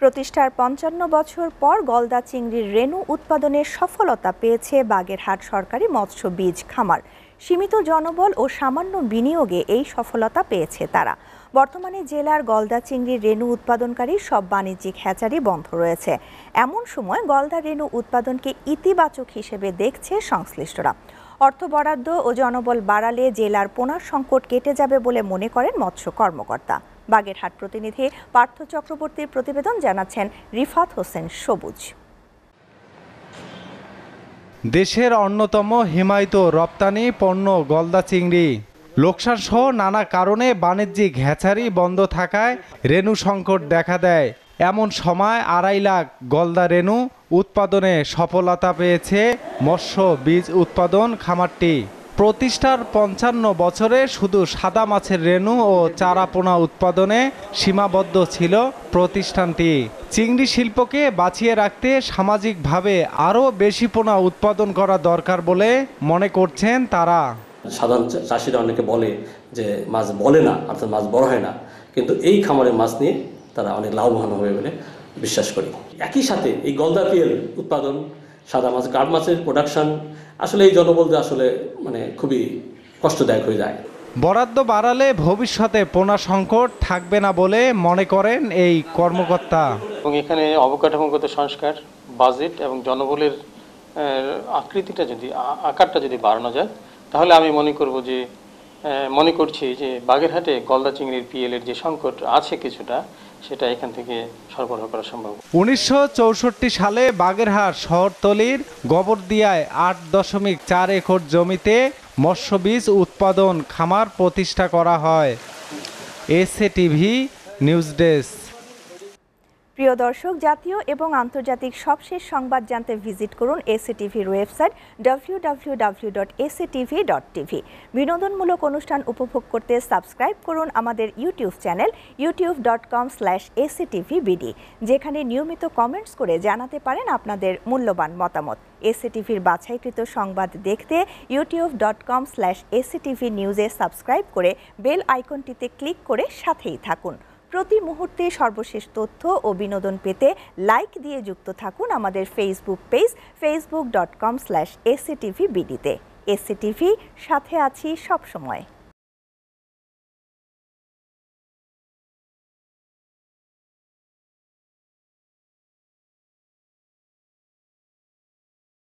प्रतिष्ठार 55 बछर पर गलदा चिंगड़िर रेणु उत्पादने सफलता पेয়েছে बागेरहाट सरकारी मत्स्य बीज खामार। सीमित जनबल और सामान्य बिनियोगे एई सफलता पेয়েছে तारा। बर्तमाने जेलार गलदा चिंगड़िर रेणु उत्पादनकारी सब वाणिज्यिक हैचारि बंध रयेছে। एमन समय गलदा रेणु उत्पादनके इतिबाचक हिसेबे देखছে संश्लिष्टरा। अर्थ बराद्द और जनबल बाड़ाले जेलार पोनार संकट केटे जाबे बोले मने करेन मत्स्य कर्मकर्ता। बागेरहाट प्रतिनिधि पार्थ चक्रवर्तीर प्रतिवेदन जानाচ্ছেন रिफात होसेन सबुज। देशेर अन्यतम हिमायित रप्तानी पण्य गलदा चिंगड़ी लोकसान सह नाना कारणे वाणिज्यिक हैचारि बंध थाकाय रेणु संकट देखा देয়। एमन समय 2.5 लाख गलदा रेणु उत्पादने सफलता पेয়েছে मत्स्य बीज उत्पादन खामारটি। प्रतिष्ठार 55 बछरे शुधु सादा माछेर रेणु और चारापोना उत्पादने सीमाबद्ध छिलो प्रतिष्ठानटी। चिंगड़ी शिल्पके बाँचिए राखते सामाजिक भावे आरो बेशी पोना उत्पादन करा दरकार बोले मने करछेन तारा। साधारण चाषीरा अनेके बोले जे माछ बोले ना अर्थात माछ बड़ हय ना, किन्तु एई खामारे माछ निये तारा अनेक लाभवान हबे बोले विश्वास करी। एकई साथे एई गलदा पिएल उत्पादन सादा माछ गाड़ माछेर प्रोडक्शन आसले जनबल आसले माने खुबी कष्टदायक हो जाए। बराद्द बाड़ाले भविष्यते पोना संकट थाकबे ना बोले मने करेन एई कर्मकर्ता। एखाने अबकाठामोगत संस्कार बजेट एवं जनबलेर आकृतिटा जदि आकारटा जदि बाड़ानो जाय ताहले आमी मने करब जे मने करछि जे बागेरहाटे गलदा चिंगड़िर पिएलर जे संकट आछे किछुटा সেটা এখান থেকে সরবরাহ করা সম্ভব। 1964 সালে বাগেরহাট শহরতলির গোবরদিয়ায় 8.4 একর জমিতে মৎস্য বীজ উৎপাদন খামার প্রতিষ্ঠা করা হয়। SATV news desk. প্রিয় দর্শক, জাতীয় এবং আন্তর্জাতিক সবশেষ সংবাদ জানতে ভিজিট করুন SATVর ওয়েবসাইট www.satv.tv। বিনোদনমূলক অনুষ্ঠান উপভোগ করতে সাবস্ক্রাইব করুন আমাদের ইউটিউব চ্যানেল youtube.com/SATVBD, যেখানে নিয়মিত কমেন্টস করে জানাতে পারেন আপনাদের মূল্যবান মতামত। SATVর বাছাইকৃত সংবাদ দেখতে youtube.com/SATVNews-এ সাবস্ক্রাইব করে বেল আইকনটিতে ক্লিক করে সাথেই থাকুন। প্রতি মুহূর্তে সর্বশেষ তথ্য ও বিনোদন পেতে লাইক দিয়ে যুক্ত থাকুন আমাদের ফেসবুক পেজ facebook.com/SATVBD-তে। SATV সাথে আছি সব সময়।